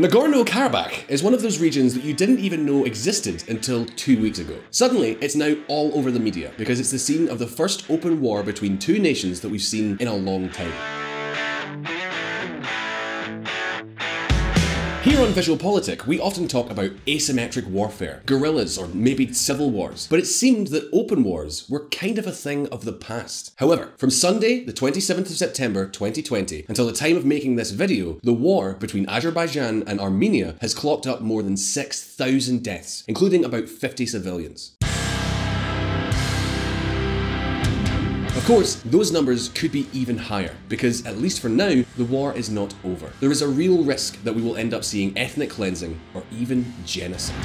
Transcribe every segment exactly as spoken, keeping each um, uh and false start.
Nagorno-Karabakh is one of those regions that you didn't even know existed until two weeks ago. Suddenly, it's now all over the media because it's the scene of the first open war between two nations that we've seen in a long time. Here on VisualPolitik, we often talk about asymmetric warfare, guerrillas or maybe civil wars, but it seemed that open wars were kind of a thing of the past. However, from Sunday, the twenty-seventh of September twenty twenty, until the time of making this video, the war between Azerbaijan and Armenia has clocked up more than six thousand deaths, including about fifty civilians. Of course, those numbers could be even higher, because at least for now, the war is not over. There is a real risk that we will end up seeing ethnic cleansing or even genocide.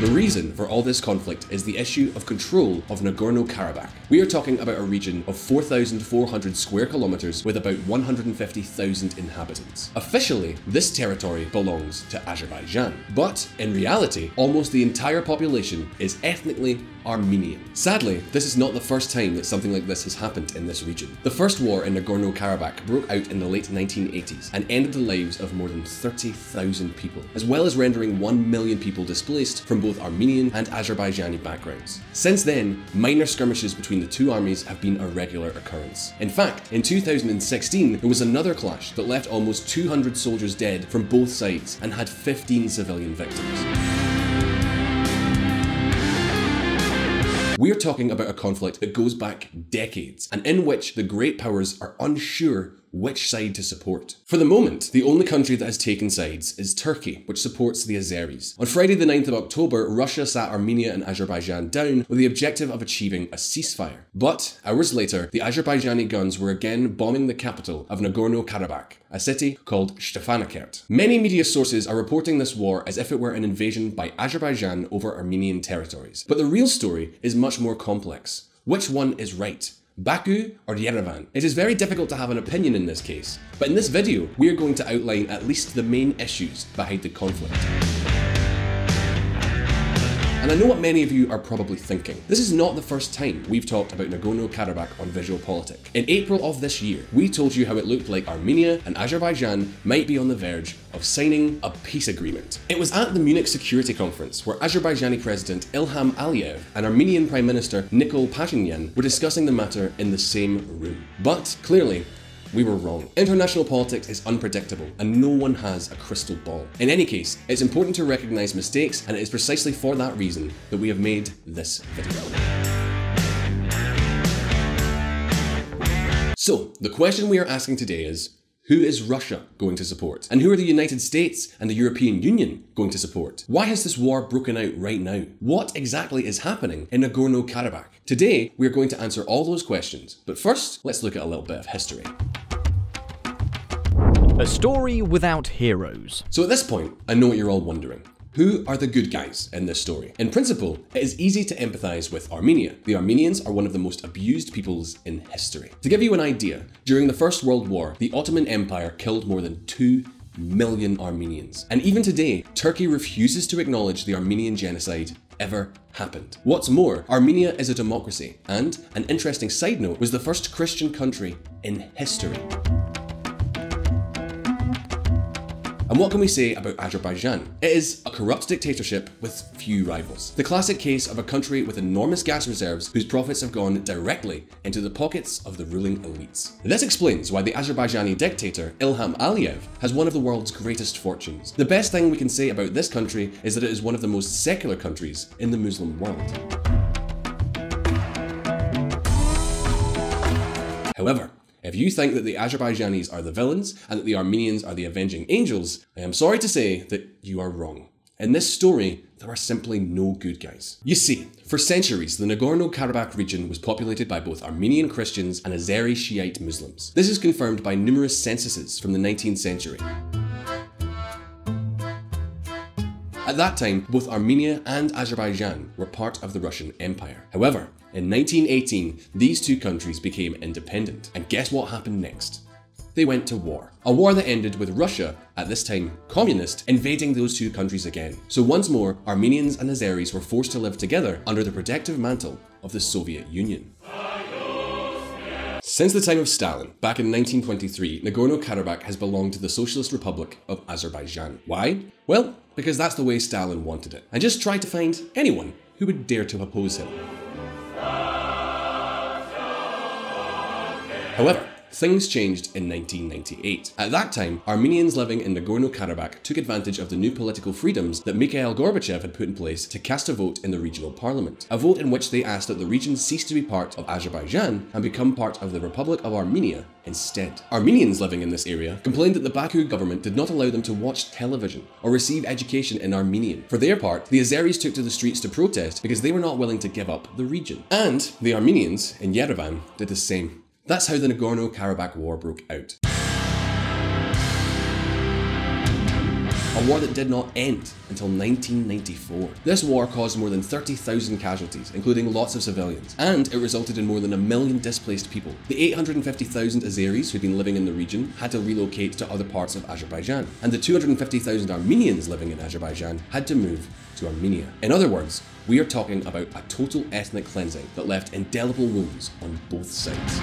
The reason for all this conflict is the issue of control of Nagorno-Karabakh. We are talking about a region of four thousand four hundred square kilometres with about one hundred fifty thousand inhabitants. Officially, this territory belongs to Azerbaijan, but in reality, almost the entire population is ethnically Armenian. Sadly, this is not the first time that something like this has happened in this region. The first war in Nagorno-Karabakh broke out in the late nineteen eighties and ended the lives of more than thirty thousand people, as well as rendering one million people displaced from both both Armenian and Azerbaijani backgrounds. Since then, minor skirmishes between the two armies have been a regular occurrence. In fact, in two thousand sixteen, there was another clash that left almost two hundred soldiers dead from both sides and had fifteen civilian victims. We're talking about a conflict that goes back decades, and in which the great powers are unsure which side to support. For the moment, the only country that has taken sides is Turkey, which supports the Azeris. On Friday the ninth of October, Russia sat Armenia and Azerbaijan down with the objective of achieving a ceasefire. But hours later, the Azerbaijani guns were again bombing the capital of Nagorno-Karabakh, a city called Stepanakert. Many media sources are reporting this war as if it were an invasion by Azerbaijan over Armenian territories. But the real story is much more complex. Which one is right? Baku or Yerevan? It is very difficult to have an opinion in this case, but in this video, we are going to outline at least the main issues behind the conflict. And I know what many of you are probably thinking. This is not the first time we've talked about Nagorno-Karabakh on VisualPolitik. In April of this year, we told you how it looked like Armenia and Azerbaijan might be on the verge of signing a peace agreement. It was at the Munich Security Conference where Azerbaijani President Ilham Aliyev and Armenian Prime Minister Nikol Pashinyan were discussing the matter in the same room. But clearly, we were wrong. International politics is unpredictable and no one has a crystal ball. In any case, it's important to recognize mistakes, and it is precisely for that reason that we have made this video. So, the question we are asking today is, who is Russia going to support? And who are the United States and the European Union going to support? Why has this war broken out right now? What exactly is happening in Nagorno-Karabakh? Today, we are going to answer all those questions. But first, let's look at a little bit of history. A story without heroes. So at this point, I know what you're all wondering. Who are the good guys in this story? In principle, it is easy to empathise with Armenia. The Armenians are one of the most abused peoples in history. To give you an idea, during the First World War, the Ottoman Empire killed more than two million Armenians. And even today, Turkey refuses to acknowledge the Armenian genocide ever happened. What's more, Armenia is a democracy, and an interesting side note, was the first Christian country in history. And what can we say about Azerbaijan? It is a corrupt dictatorship with few rivals. The classic case of a country with enormous gas reserves whose profits have gone directly into the pockets of the ruling elites. This explains why the Azerbaijani dictator Ilham Aliyev has one of the world's greatest fortunes. The best thing we can say about this country is that it is one of the most secular countries in the Muslim world. However, if you think that the Azerbaijanis are the villains and that the Armenians are the avenging angels, I am sorry to say that you are wrong. In this story, there are simply no good guys. You see, for centuries, the Nagorno-Karabakh region was populated by both Armenian Christians and Azeri Shiite Muslims. This is confirmed by numerous censuses from the nineteenth century. At that time, both Armenia and Azerbaijan were part of the Russian Empire. However, in nineteen eighteen, these two countries became independent. And guess what happened next? They went to war. A war that ended with Russia, at this time communist, invading those two countries again. So once more, Armenians and Azeris were forced to live together under the protective mantle of the Soviet Union. Since the time of Stalin, back in nineteen twenty-three, Nagorno-Karabakh has belonged to the Socialist Republic of Azerbaijan. Why? Well, because that's the way Stalin wanted it, and just tried to find anyone who would dare to oppose him. However, things changed in nineteen ninety-eight. At that time, Armenians living in Nagorno-Karabakh took advantage of the new political freedoms that Mikhail Gorbachev had put in place to cast a vote in the regional parliament, a vote in which they asked that the region cease to be part of Azerbaijan and become part of the Republic of Armenia instead. Armenians living in this area complained that the Baku government did not allow them to watch television or receive education in Armenian. For their part, the Azeris took to the streets to protest because they were not willing to give up the region. And the Armenians in Yerevan did the same. That's how the Nagorno-Karabakh War broke out. A war that did not end until nineteen ninety-four. This war caused more than thirty thousand casualties, including lots of civilians, and it resulted in more than a million displaced people. The eight hundred fifty thousand Azeris who'd been living in the region had to relocate to other parts of Azerbaijan, and the two hundred fifty thousand Armenians living in Azerbaijan had to move to Armenia. In other words, we are talking about a total ethnic cleansing that left indelible wounds on both sides.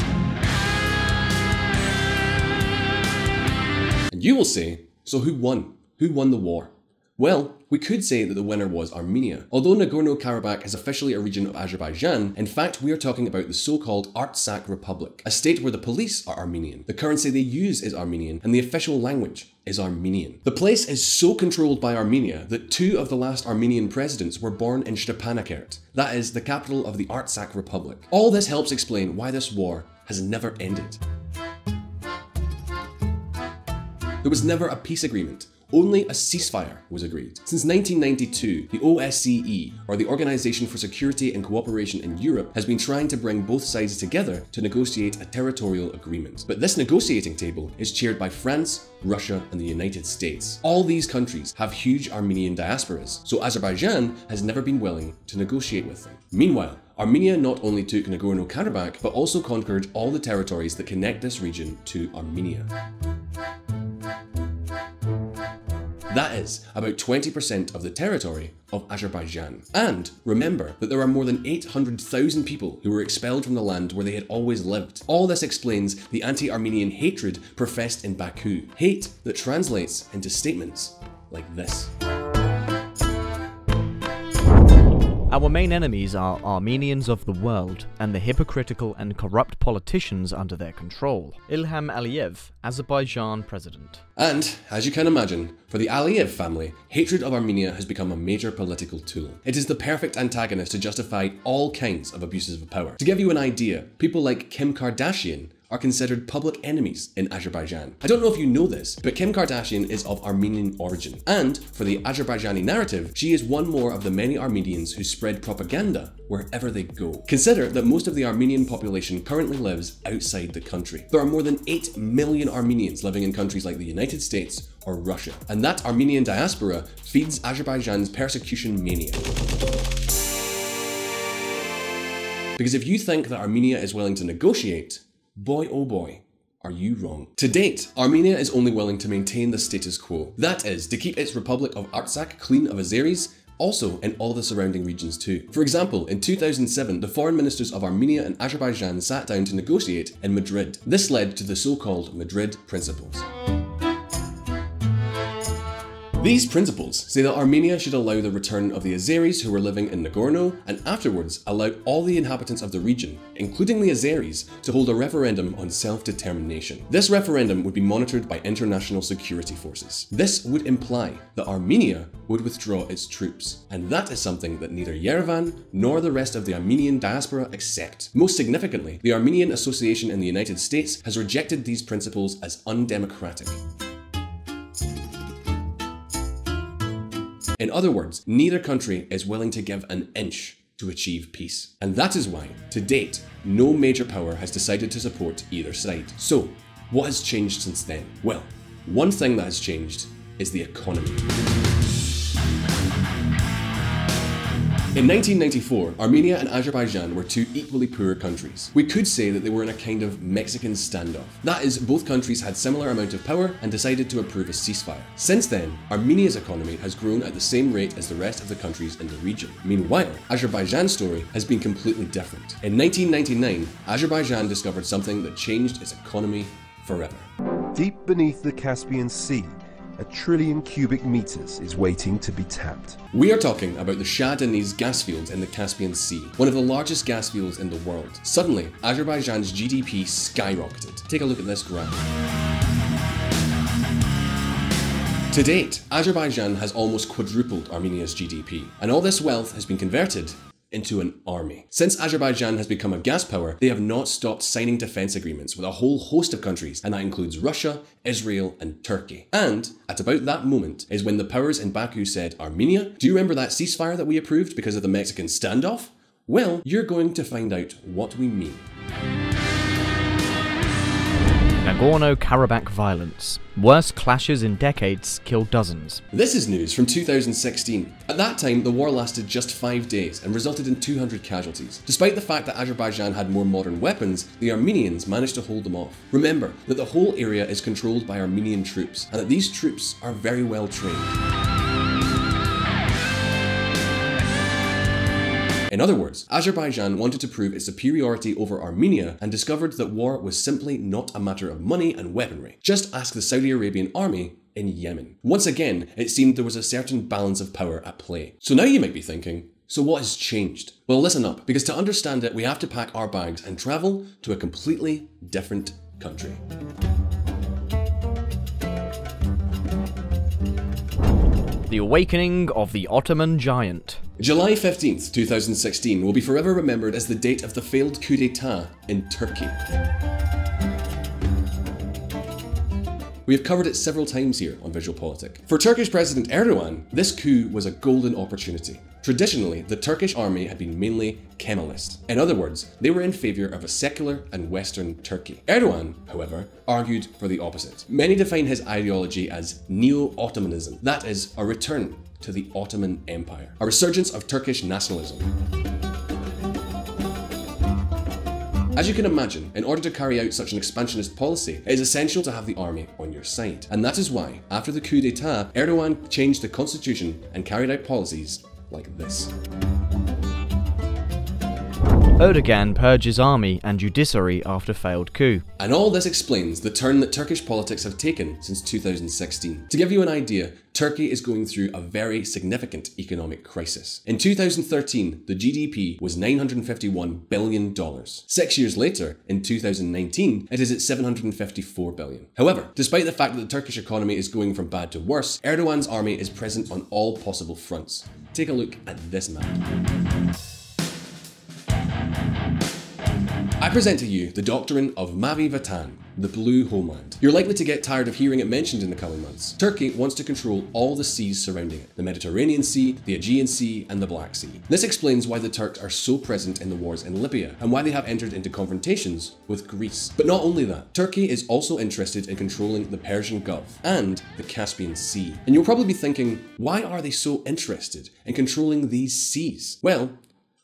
And you will say, so who won? Who won the war? Well, we could say that the winner was Armenia. Although Nagorno-Karabakh is officially a region of Azerbaijan, in fact we are talking about the so-called Artsakh Republic, a state where the police are Armenian, the currency they use is Armenian, and the official language is Armenian. The place is so controlled by Armenia that two of the last Armenian presidents were born in Stepanakert, that is, the capital of the Artsakh Republic. All this helps explain why this war has never ended. There was never a peace agreement. Only a ceasefire was agreed. Since nineteen ninety-two, the O S C E, or the Organization for Security and Cooperation in Europe, has been trying to bring both sides together to negotiate a territorial agreement. But this negotiating table is chaired by France, Russia, and the United States. All these countries have huge Armenian diasporas, so Azerbaijan has never been willing to negotiate with them. Meanwhile, Armenia not only took Nagorno-Karabakh, but also conquered all the territories that connect this region to Armenia. That is about twenty percent of the territory of Azerbaijan. And remember that there are more than eight hundred thousand people who were expelled from the land where they had always lived. All this explains the anti-Armenian hatred professed in Baku, hate that translates into statements like this. Our main enemies are Armenians of the world and the hypocritical and corrupt politicians under their control. Ilham Aliyev, Azerbaijan president. And, as you can imagine, for the Aliyev family, hatred of Armenia has become a major political tool. It is the perfect antagonist to justify all kinds of abuses of power. To give you an idea, people like Kim Kardashian are considered public enemies in Azerbaijan. I don't know if you know this, but Kim Kardashian is of Armenian origin. And for the Azerbaijani narrative, she is one more of the many Armenians who spread propaganda wherever they go. Consider that most of the Armenian population currently lives outside the country. There are more than eight million Armenians living in countries like the United States or Russia. And that Armenian diaspora feeds Azerbaijan's persecution mania. Because if you think that Armenia is willing to negotiate, boy, oh boy, are you wrong. To date, Armenia is only willing to maintain the status quo. That is, to keep its Republic of Artsakh clean of Azeris, also in all the surrounding regions too. For example, in two thousand seven, the foreign ministers of Armenia and Azerbaijan sat down to negotiate in Madrid. This led to the so-called Madrid Principles. These principles say that Armenia should allow the return of the Azeris who were living in Nagorno and afterwards allow all the inhabitants of the region, including the Azeris, to hold a referendum on self-determination. This referendum would be monitored by international security forces. This would imply that Armenia would withdraw its troops, and that is something that neither Yerevan nor the rest of the Armenian diaspora accept. Most significantly, the Armenian Association in the United States has rejected these principles as undemocratic. In other words, neither country is willing to give an inch to achieve peace. And that is why, to date, no major power has decided to support either side. So, what has changed since then? Well, one thing that has changed is the economy. In nineteen ninety-four, Armenia and Azerbaijan were two equally poor countries. We could say that they were in a kind of Mexican standoff. That is, both countries had similar amount of power and decided to approve a ceasefire. Since then, Armenia's economy has grown at the same rate as the rest of the countries in the region. Meanwhile, Azerbaijan's story has been completely different. In nineteen ninety-nine, Azerbaijan discovered something that changed its economy forever. Deep beneath the Caspian Sea, a trillion cubic meters is waiting to be tapped. We are talking about the Shah Deniz gas fields in the Caspian Sea, one of the largest gas fields in the world. Suddenly, Azerbaijan's G D P skyrocketed. Take a look at this graph. To date, Azerbaijan has almost quadrupled Armenia's G D P, and all this wealth has been converted into an army. Since Azerbaijan has become a gas power, they have not stopped signing defense agreements with a whole host of countries, and that includes Russia, Israel, and Turkey. And at about that moment is when the powers in Baku said, "Armenia, do you remember that ceasefire that we approved because of the Mexican standoff? Well, you're going to find out what we mean." Nagorno-Karabakh violence. Worst clashes in decades kill dozens. This is news from two thousand sixteen. At that time, the war lasted just five days and resulted in two hundred casualties. Despite the fact that Azerbaijan had more modern weapons, the Armenians managed to hold them off. Remember that the whole area is controlled by Armenian troops and that these troops are very well trained. In other words, Azerbaijan wanted to prove its superiority over Armenia and discovered that war was simply not a matter of money and weaponry. Just ask the Saudi Arabian army in Yemen. Once again, it seemed there was a certain balance of power at play. So now you might be thinking, so what has changed? Well, listen up, because to understand it, we have to pack our bags and travel to a completely different country. The awakening of the Ottoman giant. July fifteenth, two thousand sixteen will be forever remembered as the date of the failed coup d'etat in Turkey. We have covered it several times here on VisualPolitik. For Turkish President Erdogan, this coup was a golden opportunity. Traditionally, the Turkish army had been mainly Kemalist. In other words, they were in favour of a secular and Western Turkey. Erdogan, however, argued for the opposite. Many define his ideology as neo-Ottomanism, that is, a return to the Ottoman Empire, a resurgence of Turkish nationalism. As you can imagine, in order to carry out such an expansionist policy, it is essential to have the army on your side. And that is why, after the coup d'etat, Erdogan changed the constitution and carried out policies like this. Erdogan purges army and judiciary after failed coup. And all this explains the turn that Turkish politics have taken since two thousand sixteen. To give you an idea, Turkey is going through a very significant economic crisis. In two thousand thirteen, the G D P was nine hundred fifty-one billion dollars. Six years later, in two thousand nineteen, it is at seven hundred fifty-four billion dollars. However, despite the fact that the Turkish economy is going from bad to worse, Erdogan's army is present on all possible fronts. Take a look at this map. I present to you the doctrine of Mavi Vatan, the blue homeland. You're likely to get tired of hearing it mentioned in the coming months. Turkey wants to control all the seas surrounding it, the Mediterranean Sea, the Aegean Sea, and the Black Sea. This explains why the Turks are so present in the wars in Libya, and why they have entered into confrontations with Greece. But not only that, Turkey is also interested in controlling the Persian Gulf and the Caspian Sea. And you'll probably be thinking, why are they so interested in controlling these seas? Well,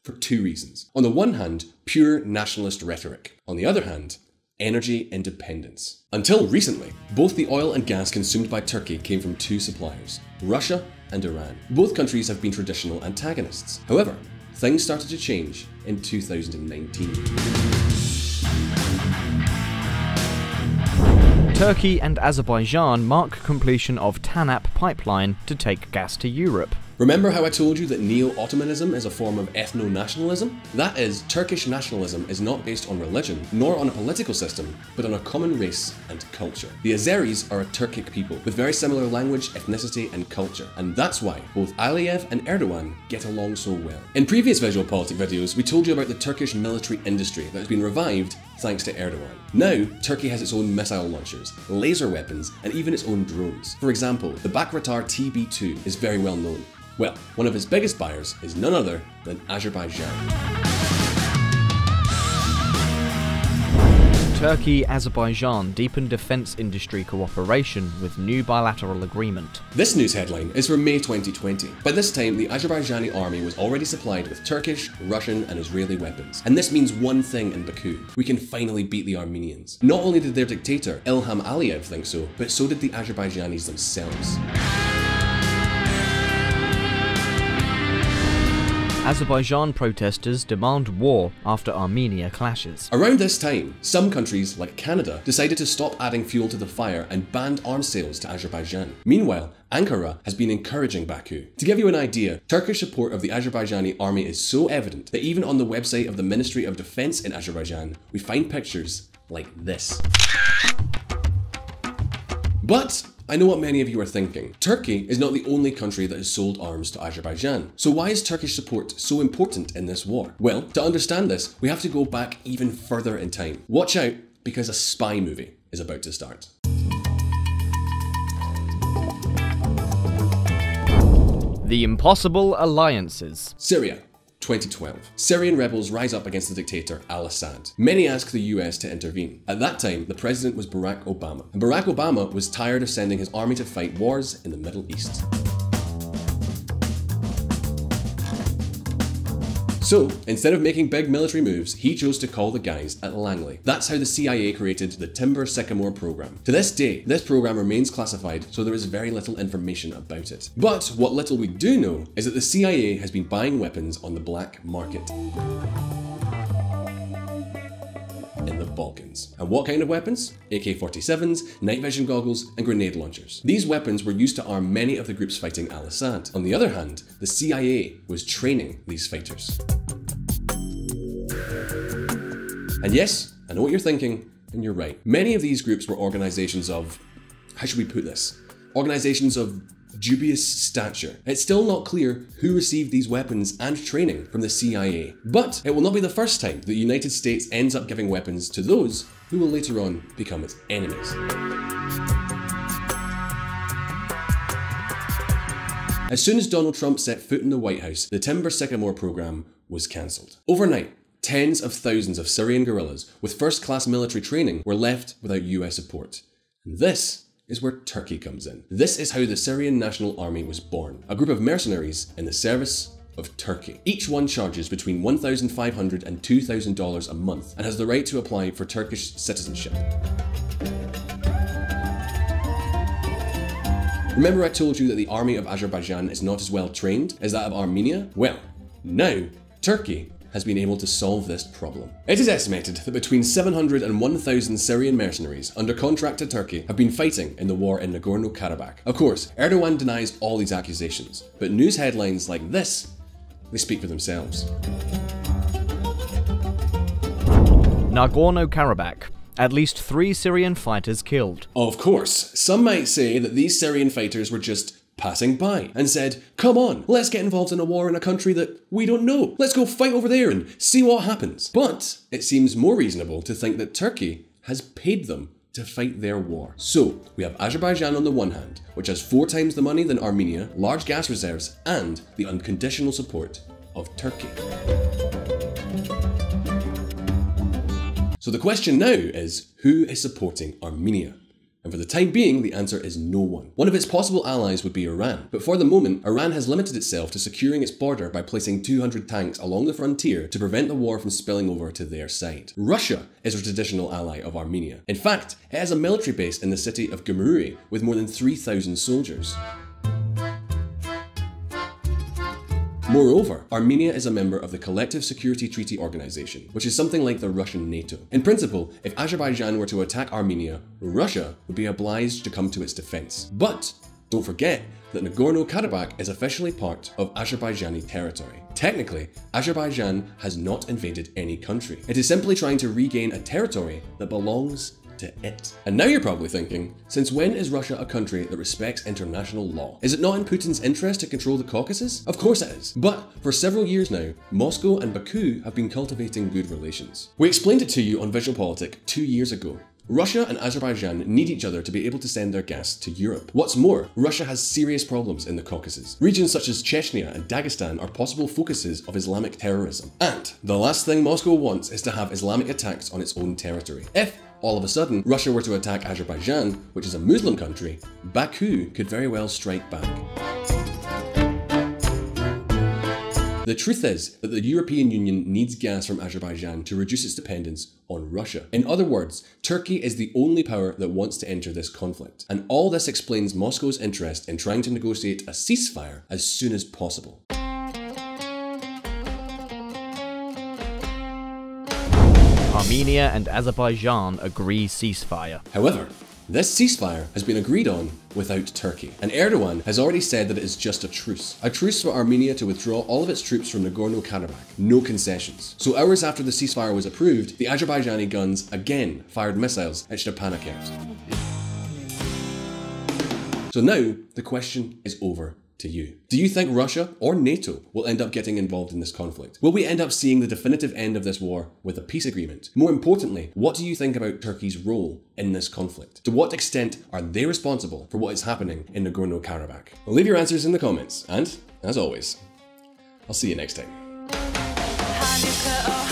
for two reasons. On the one hand, pure nationalist rhetoric. On the other hand, energy independence. Until recently, both the oil and gas consumed by Turkey came from two suppliers, Russia and Iran. Both countries have been traditional antagonists. However, things started to change in two thousand nineteen. Turkey and Azerbaijan mark completion of TANAP pipeline to take gas to Europe. Remember how I told you that neo-Ottomanism is a form of ethno-nationalism? That is, Turkish nationalism is not based on religion, nor on a political system, but on a common race and culture. The Azeris are a Turkic people, with very similar language, ethnicity and culture, and that's why both Aliyev and Erdogan get along so well. In previous VisualPolitik videos, we told you about the Turkish military industry that has been revived thanks to Erdogan. Now, Turkey has its own missile launchers, laser weapons, and even its own drones. For example, the Bayraktar T B two is very well known. Well, one of his biggest buyers is none other than Azerbaijan. Turkey-Azerbaijan deepen defence industry cooperation with new bilateral agreement. This news headline is from May twenty twenty. By this time, the Azerbaijani army was already supplied with Turkish, Russian and Israeli weapons. And this means one thing in Baku. We can finally beat the Armenians. Not only did their dictator, Ilham Aliyev, think so, but so did the Azerbaijanis themselves. Azerbaijan protesters demand war after Armenia clashes. Around this time, some countries, like Canada, decided to stop adding fuel to the fire and banned arms sales to Azerbaijan. Meanwhile, Ankara has been encouraging Baku. To give you an idea, Turkish support of the Azerbaijani army is so evident that even on the website of the Ministry of Defense in Azerbaijan, we find pictures like this. But I know what many of you are thinking. Turkey is not the only country that has sold arms to Azerbaijan. So why is Turkish support so important in this war? Well, to understand this, we have to go back even further in time. Watch out, because a spy movie is about to start. The Impossible Alliances. Syria. twenty twelve. Syrian rebels rise up against the dictator al-Assad. Many ask the U S to intervene. At that time, the president was Barack Obama. And Barack Obama was tired of sending his army to fight wars in the Middle East. So, instead of making big military moves, he chose to call the guys at Langley. That's how the C I A created the Timber Sycamore program. To this day, this program remains classified, so there is very little information about it. But what little we do know is that the C I A has been buying weapons on the black market in the Balkans. And what kind of weapons? A K forty-sevens, night vision goggles, and grenade launchers. These weapons were used to arm many of the groups fighting al-Assad. On the other hand, the C I A was training these fighters. And yes, I know what you're thinking, and you're right. Many of these groups were organizations of, how should we put this? Organizations of dubious stature. It's still not clear who received these weapons and training from the C I A, but it will not be the first time that the United States ends up giving weapons to those who will later on become its enemies. As soon as Donald Trump set foot in the White House, the Timber Sycamore program was cancelled. Overnight, tens of thousands of Syrian guerrillas with first-class military training were left without U S support. And this is where Turkey comes in. This is how the Syrian National Army was born, a group of mercenaries in the service of Turkey. Each one charges between one thousand five hundred dollars and two thousand dollars a month and has the right to apply for Turkish citizenship. Remember I told you that the army of Azerbaijan is not as well trained as that of Armenia? Well, now Turkey has been able to solve this problem. It is estimated that between seven hundred and one thousand Syrian mercenaries under contract to Turkey have been fighting in the war in Nagorno-Karabakh. Of course, Erdogan denies all these accusations, but news headlines like this, they speak for themselves. Nagorno-Karabakh. At least three Syrian fighters killed. Of course, some might say that these Syrian fighters were just passing by and said, come on, let's get involved in a war in a country that we don't know. Let's go fight over there and see what happens. But it seems more reasonable to think that Turkey has paid them to fight their war. So we have Azerbaijan on the one hand, which has four times the money than Armenia, large gas reserves, and the unconditional support of Turkey. So the question now is, who is supporting Armenia? And for the time being, the answer is no one. One of its possible allies would be Iran. But for the moment, Iran has limited itself to securing its border by placing two hundred tanks along the frontier to prevent the war from spilling over to their side. Russia is a traditional ally of Armenia. In fact, it has a military base in the city of Gyumri with more than three thousand soldiers. Moreover, Armenia is a member of the Collective Security Treaty Organization, which is something like the Russian NATO. In principle, if Azerbaijan were to attack Armenia, Russia would be obliged to come to its defense. But don't forget that Nagorno-Karabakh is officially part of Azerbaijani territory. Technically, Azerbaijan has not invaded any country. It is simply trying to regain a territory that belongs to it. And now you're probably thinking, since when is Russia a country that respects international law? Is it not in Putin's interest to control the Caucasus? Of course it is. But for several years now, Moscow and Baku have been cultivating good relations. We explained it to you on VisualPolitik two years ago. Russia and Azerbaijan need each other to be able to send their gas to Europe. What's more, Russia has serious problems in the Caucasus. Regions such as Chechnya and Dagestan are possible focuses of Islamic terrorism. And the last thing Moscow wants is to have Islamic attacks on its own territory. If all of a sudden Russia were to attack Azerbaijan, which is a Muslim country, Baku could very well strike back. The truth is that the European Union needs gas from Azerbaijan to reduce its dependence on Russia. In other words, Turkey is the only power that wants to enter this conflict. And all this explains Moscow's interest in trying to negotiate a ceasefire as soon as possible. Armenia and Azerbaijan agree ceasefire. However, this ceasefire has been agreed on without Turkey, and Erdogan has already said that it is just a truce. A truce for Armenia to withdraw all of its troops from Nagorno-Karabakh, no concessions. So hours after the ceasefire was approved, the Azerbaijani guns again fired missiles at Stepanakert. So now, the question is over to you. Do you think Russia or NATO will end up getting involved in this conflict? Will we end up seeing the definitive end of this war with a peace agreement? More importantly, what do you think about Turkey's role in this conflict? To what extent are they responsible for what is happening in Nagorno-Karabakh? Well, leave your answers in the comments, and as always, I'll see you next time.